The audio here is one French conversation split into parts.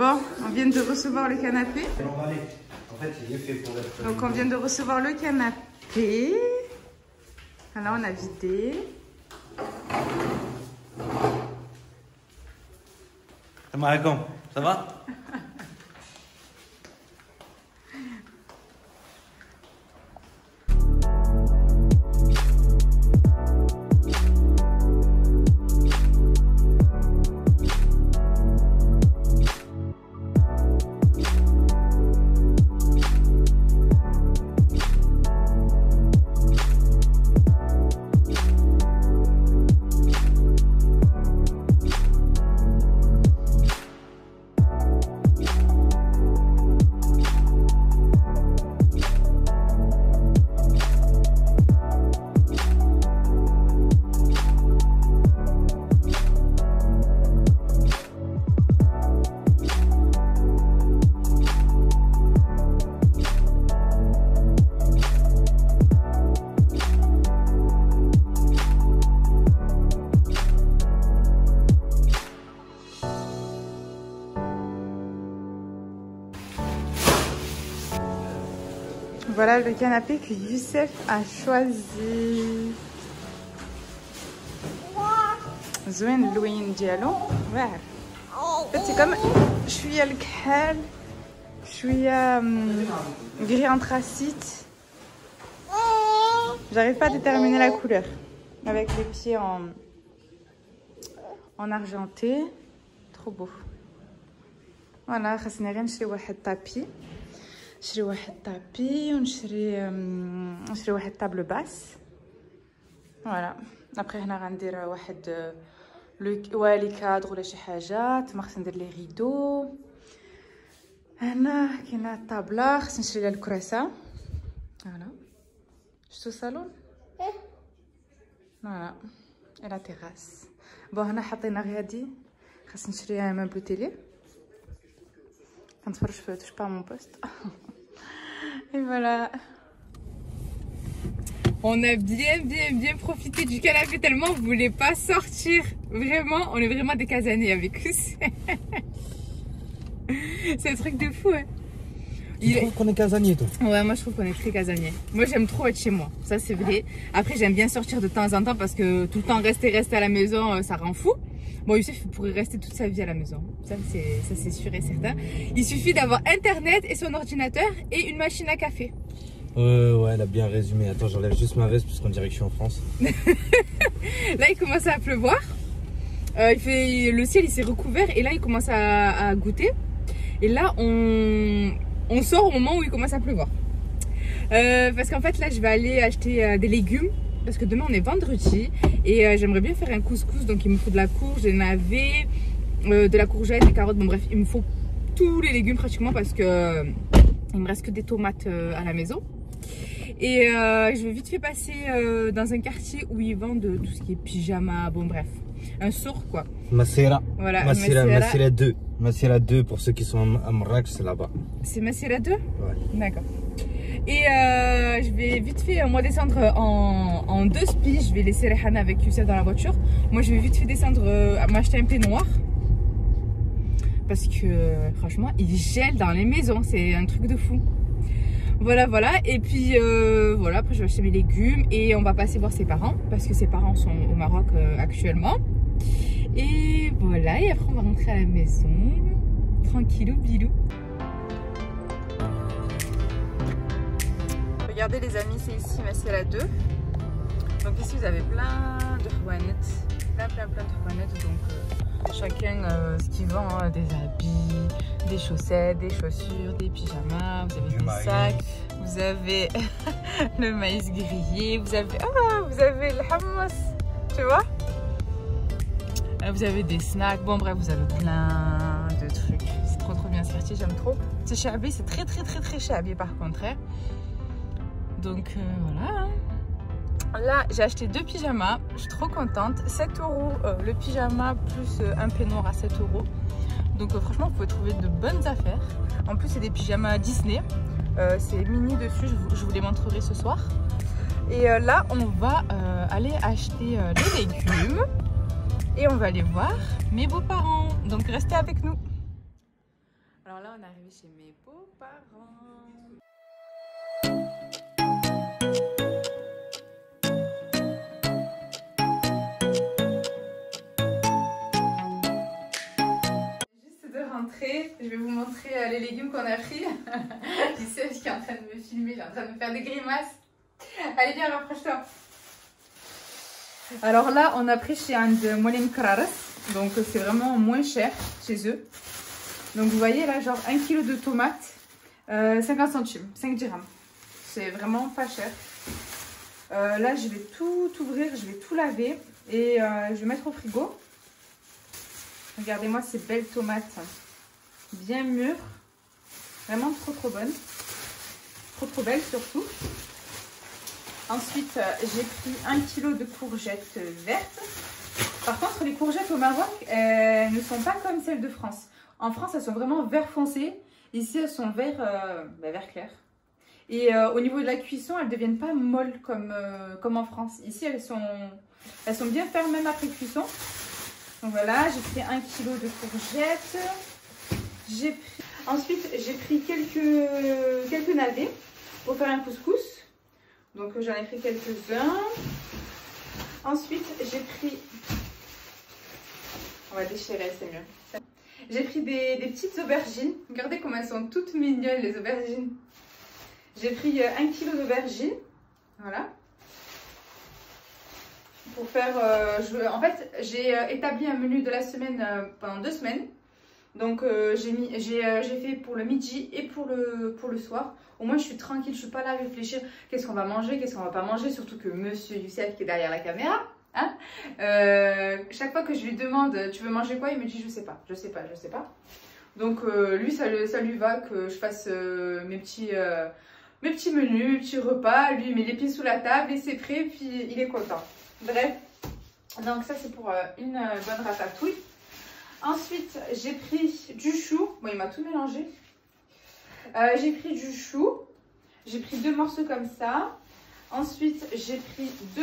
Bon, on vient de recevoir le canapé. En fait, il est fait pour être... Donc, on vient de recevoir le canapé. Alors, on a vidé. Ça va? Voilà le canapé que Youssef a choisi. Zouin Louine Diallo. C'est comme je suis à l'Khal, je suis à gris anthracite. J'arrive pas à déterminer la couleur. Avec les pieds en argenté. Trop beau. Voilà, je n'ai rien chez le tapis. نشري واحد طابي ونشري واحد طابلو باس فوالا ابخي هنا غندير واحد لي كادغ ولا شي حاجه تما خصني ندير لي ريدو هنا كاينه الطابله خصني نشري لها الكراسه فوالا شتو صالون فوالا لا تيراس بون هنا حطينا غير هادي خصني نشريها مبلو تيلي كنتفرج في توش با مون بوست. Et voilà. On a bien profité du canapé tellement on ne voulait pas sortir. Vraiment, on est vraiment des casanés avec Youssef. C'est un truc de fou, hein. Tu trouves qu'on est casanier, toi? Ouais, moi je trouve qu'on est très casanier. Moi j'aime trop être chez moi, ça c'est vrai. Après j'aime bien sortir de temps en temps parce que tout le temps rester à la maison, ça rend fou. Bon, Youssef pourrait rester toute sa vie à la maison, ça c'est sûr et certain. Il suffit d'avoir internet et son ordinateur et une machine à café. Ouais, elle a bien résumé. Attends, j'enlève juste ma veste parce qu'on dirait que je suis en France. Là, il commence à pleuvoir. Le ciel, il s'est recouvert et là, il commence à goûter. Et là, on sort au moment où il commence à pleuvoir. Parce qu'en fait, là, je vais aller acheter des légumes. Parce que demain on est vendredi et j'aimerais bien faire un couscous, donc il me faut de la courge, des navets, de la courgette, des carottes, bon bref il me faut tous les légumes pratiquement parce que il me reste que des tomates à la maison. Et je vais vite fait passer dans un quartier où ils vendent tout ce qui est pyjama, bon bref, un sourd quoi. Massira, voilà, Massira 2. Massira 2 pour ceux qui sont à Moraq, c'est là-bas. C'est Massira 2 ? Ouais. D'accord. Et je vais vite fait, moi, descendre en deux spies. Je vais laisser Raihana avec Youssef dans la voiture. Moi, je vais vite fait descendre à m'acheter un peignoir. Parce que, franchement, il gèle dans les maisons. C'est un truc de fou. Voilà, voilà. Et puis, voilà, après, je vais acheter mes légumes. Et on va passer voir ses parents. Parce que ses parents sont au Maroc actuellement. Et voilà. Et après, on va rentrer à la maison. Tranquillou, bilou. Regardez les amis, c'est ici Massira 2. Donc ici vous avez plein de houanettes, plein de houanettes. Donc chacun ce qui vend, hein, des habits, des chaussettes, des chaussures, des pyjamas, vous avez des sacs, vous avez le maïs grillé, vous avez, vous avez le hummus, tu vois. Vous avez des snacks, bon bref, vous avez plein de trucs. C'est trop bien ce quartier, j'aime trop. C'est chabé, c'est très chabé par contre. Hein. Donc voilà, là j'ai acheté deux pyjamas, je suis trop contente, 7 € le pyjama plus un peignoir à 7 €. Donc franchement vous pouvez trouver de bonnes affaires, en plus c'est des pyjamas Disney, c'est mini dessus, je vous les montrerai ce soir. Et là on va aller acheter les légumes et on va aller voir mes beaux-parents, donc restez avec nous. moment-là, on est arrivé chez mes beaux-parents. Juste de rentrer, je vais vous montrer les légumes qu'on a pris. Youssef qui est en train de me filmer, il est en train de me faire des grimaces. Allez, viens, rapproche-toi. Alors là, on a pris chez And Molencaras, donc c'est vraiment moins cher chez eux. Donc vous voyez là, genre 1 kg de tomates, 50 centimes, 5 dirhams. C'est vraiment pas cher. Là, je vais tout ouvrir, je vais tout laver et je vais mettre au frigo. Regardez-moi ces belles tomates, bien mûres, vraiment trop trop bonnes, trop trop belles surtout. Ensuite, j'ai pris 1 kg de courgettes vertes. Par contre, les courgettes au Maroc, elles ne sont pas comme celles de France. En France, elles sont vraiment vert foncé. Ici, elles sont vert clair. Et au niveau de la cuisson, elles ne deviennent pas molles comme en France. Ici, elles sont bien fermes même après cuisson. Donc voilà, j'ai pris 1 kg de courgettes. Ensuite, j'ai pris quelques navets pour faire un couscous. Donc j'en ai pris quelques-uns. Ensuite, j'ai pris... On va déchirer, c'est mieux. J'ai pris des petites aubergines. Regardez comme elles sont toutes mignonnes, les aubergines. J'ai pris 1 kg d'aubergines. Voilà. Pour faire... en fait, j'ai établi un menu de la semaine pendant 2 semaines. Donc j'ai fait pour le midi et pour le soir. Au moins je suis tranquille, je suis pas là à réfléchir qu'est-ce qu'on va manger, qu'est-ce qu'on va pas manger. Surtout que monsieur Youssef qui est derrière la caméra, hein, chaque fois que je lui demande tu veux manger quoi, il me dit je sais pas. Donc lui ça lui va que je fasse mes petits menus, mes petits repas. Lui il met les pieds sous la table et c'est prêt, puis il est content. Bref, donc ça c'est pour une bonne ratatouille. Ensuite, j'ai pris du chou. Bon, il m'a tout mélangé. J'ai pris du chou. J'ai pris 2 morceaux comme ça. Ensuite, j'ai pris 2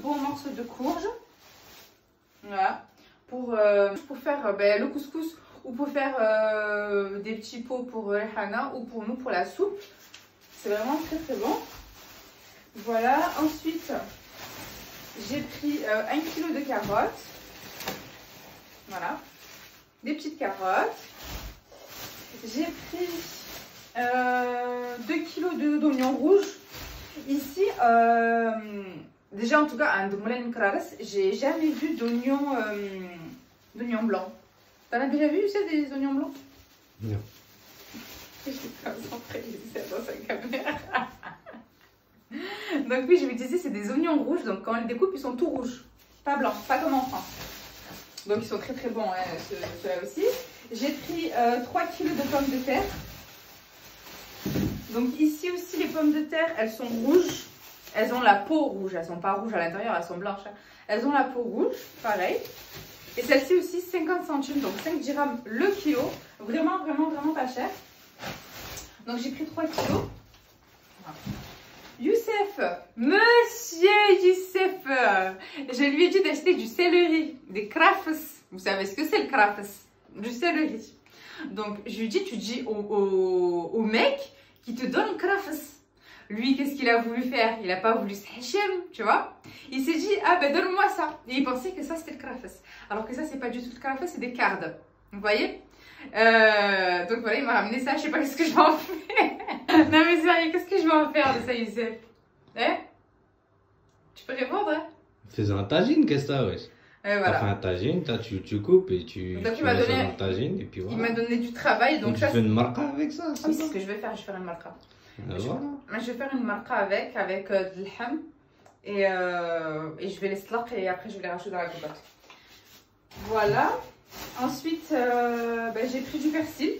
bons morceaux de courge. Voilà. Pour faire le couscous ou pour faire des petits pots pour Raihana ou pour nous, pour la soupe. C'est vraiment très très bon. Voilà. Ensuite, j'ai pris 1 kg de carottes. Voilà, des petites carottes. J'ai pris 2 kg d'oignons rouges. Ici, déjà en tout cas, à And Molencaras, j'ai jamais vu d'oignons blancs. T'en as déjà vu, tu sais, des oignons blancs? Non. J'ai concentré, j'ai dit ça dans sa caméra. Donc oui, je vais utiliser, c'est des oignons rouges. Donc quand on les découpe, ils sont tout rouges. Pas blancs, pas comme en France. Donc ils sont très très bons, hein, ceux-là aussi. J'ai pris 3 kg de pommes de terre. Donc ici aussi les pommes de terre, elles sont rouges. Elles ont la peau rouge, elles sont pas rouges à l'intérieur, elles sont blanches. Hein. Elles ont la peau rouge, pareil. Et celle-ci aussi 50 centimes, donc 5 dirhams le kilo. Vraiment, vraiment, vraiment pas cher. Donc j'ai pris 3 kilos. Youssef, monsieur Youssef, je lui ai dit d'acheter du céleri, des crafts. Vous savez ce que c'est le crafts? Du céleri. Donc, je lui ai dit, tu dis au mec qui te donne crafts. Lui, qu'est-ce qu'il a voulu faire? Il n'a pas voulu s'hachem, tu vois. Il s'est dit, ah ben donne-moi ça. Et il pensait que ça c'était le crafts. Alors que ça, c'est pas du tout le crafts, c'est des cardes. Vous voyez? Donc voilà, il m'a ramené ça, je sais pas ce que j'en fais. Non mais sérieux, qu'est-ce que je vais en faire de ça, Youssef? Hein? Tu peux répondre, hein? Fais un tagine, qu'est-ce que ça, ouais? Voilà. T'as fait un tagine, tu coupes et tu mets donné... un tagine et puis voilà. Il m'a donné du travail, donc ça... Tu fais une marqa avec ça? Oui, c'est ce que je vais faire, je vais faire une marqa. Voilà. Je vais faire une marqa avec de l'ham et je vais les slack et après je vais les rajouter dans la bouillotte. Voilà. Ensuite, j'ai pris du persil.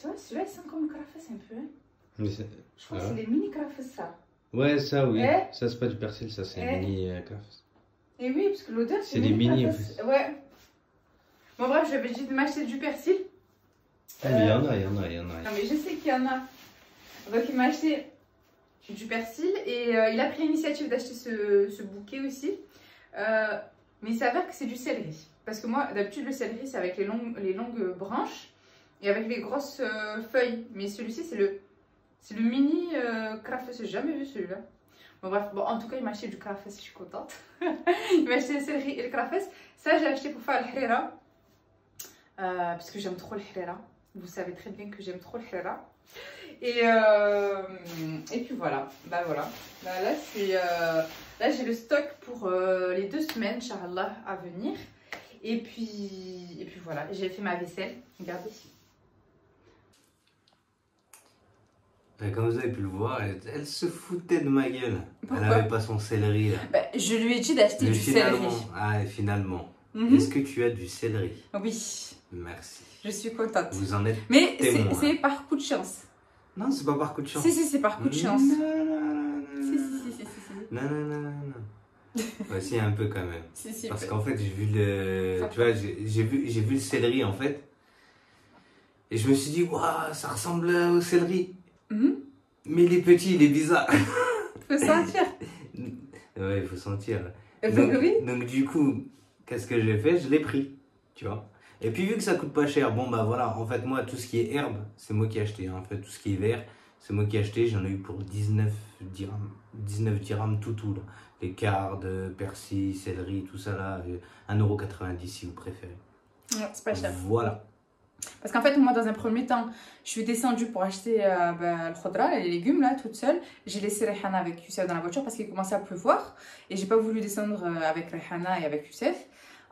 Tu vois, celui-là, il sent comme crafts un peu. Hein? Je crois que c'est des mini crafts, ça. Ouais, ça, oui. Eh? Ça, c'est pas du persil, ça, c'est mini crafts. Et oui, parce que l'odeur, c'est des mini. Ouais. Bon, bref, j'avais dit de m'acheter du persil. Ah, mais il y en a. Non, mais je sais qu'il y en a. Donc, il m'a acheté j'ai du persil et il a pris l'initiative d'acheter ce bouquet aussi. Mais il s'avère que c'est du céleri. Parce que moi, d'habitude, le céleri, c'est avec les longues branches et avec les grosses feuilles. Mais celui-ci, c'est le mini crafes. J'ai jamais vu celui-là. Bon, bref, bon, en tout cas, il m'a acheté du crafes, je suis contente. Il m'a acheté le céleri et le crafes. Ça, j'ai acheté pour faire le hirera. Parce que j'aime trop le hirera. Vous savez très bien que j'aime trop le hirera. Et puis voilà, bah voilà. Là, là j'ai le stock pour les 2 semaines, Inch'Allah, à venir. Et puis voilà, j'ai fait ma vaisselle. Regardez. Comme vous avez pu le voir, elle se foutait de ma gueule. Pourquoi? Elle n'avait pas son céleri là. Bah, je lui ai dit d'acheter du céleri. Ah, et finalement. Est-ce que tu as du céleri? Oui. Merci. Je suis contente. Vous en êtes mais témoin. Mais c'est par coup de chance. Non, c'est pas par coup de chance. Si, si, c'est par coup de chance. Non, non, non, non. Voici un peu quand même. Si, si, parce qu'en fait, j'ai vu le... Tu vois, j'ai vu le céleri en fait. Et je me suis dit, waouh, ça ressemble au céleri. Mais il est petit, il est bizarre. Faut sentir. Ouais, il faut sentir. Donc du coup, qu'est-ce que j'ai fait? Je l'ai pris, tu vois. Et puis vu que ça coûte pas cher, bon bah voilà, en fait moi tout ce qui est herbe, c'est moi qui ai acheté. En fait tout ce qui est vert, c'est moi qui ai acheté. J'en ai eu pour 19 dirhams tout là. Les cardes, persil, céleri, tout ça là, 1,90 € si vous préférez. Ouais, c'est pas cher. Voilà. Parce qu'en fait moi dans un premier temps, je suis descendue pour acheter le khudra, les légumes là, toute seule. J'ai laissé Raihana avec Youssef dans la voiture parce qu'il commençait à pleuvoir. Et j'ai pas voulu descendre avec Raihana et avec Youssef.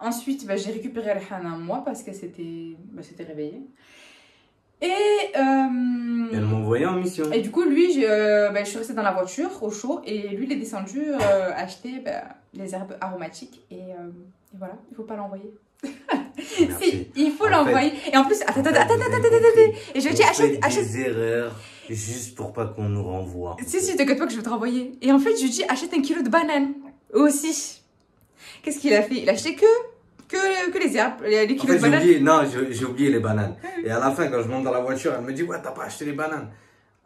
Ensuite, bah, j'ai récupéré Hanna moi parce qu'elle s'était réveillée. Elle m'envoyait en mission. Et du coup, lui, je suis restée dans la voiture au chaud et lui, il est descendu acheter les herbes aromatiques. Et voilà, il ne faut pas l'envoyer. Si, il faut l'envoyer. Et en plus, attends. Et je dis, achète. Des erreurs juste pour pas qu'on nous renvoie. Si, si, t'inquiète pas que je vais te renvoyer. Et en fait, je lui dis, achète 1 kilo de bananes aussi. Qu'est-ce qu'il a fait? Il a acheté que les herbes, les kilos de bananes. J'ai oublié les bananes. Et à la fin, quand je monte dans la voiture, elle me dit, ouais, t'as pas acheté les bananes.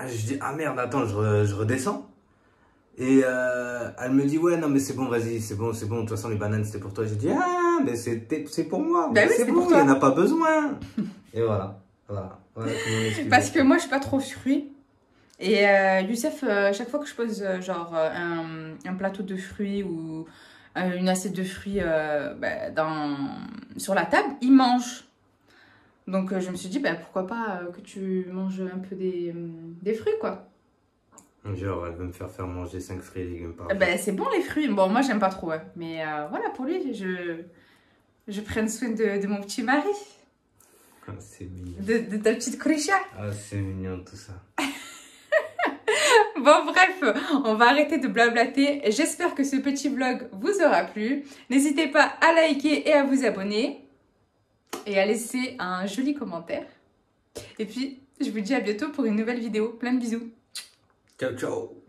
Je dis, ah merde, attends, je redescends. Et elle me dit, ouais, non, mais c'est bon, vas-y, c'est bon. De toute façon, les bananes, c'était pour toi. J'ai dit, ah, mais c'est pour moi. Ben oui, c'est bon, il n'y en a pas besoin. Et voilà parce que moi, je suis pas trop fruit. Et Youssef, chaque fois que je pose genre un plateau de fruits ou... une assiette de fruits sur la table, il mange. Donc je me suis dit, pourquoi pas que tu manges un peu des fruits, quoi. Genre, elle veut me faire manger 5 fruits et légumes par jour. C'est bon les fruits, bon moi j'aime pas trop, hein. Mais voilà, pour lui, je prenne soin de mon petit mari. Ah, c'est mignon. De ta petite Krisha. Ah, c'est mignon tout ça. Bon bref, on va arrêter de blablater. J'espère que ce petit vlog vous aura plu. N'hésitez pas à liker et à vous abonner. Et à laisser un joli commentaire. Et puis, je vous dis à bientôt pour une nouvelle vidéo. Plein de bisous. Ciao, ciao.